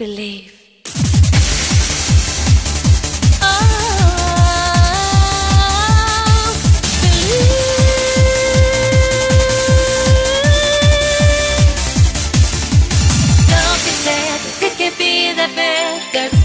Believe. Believe. Don't be sad, it could be the best.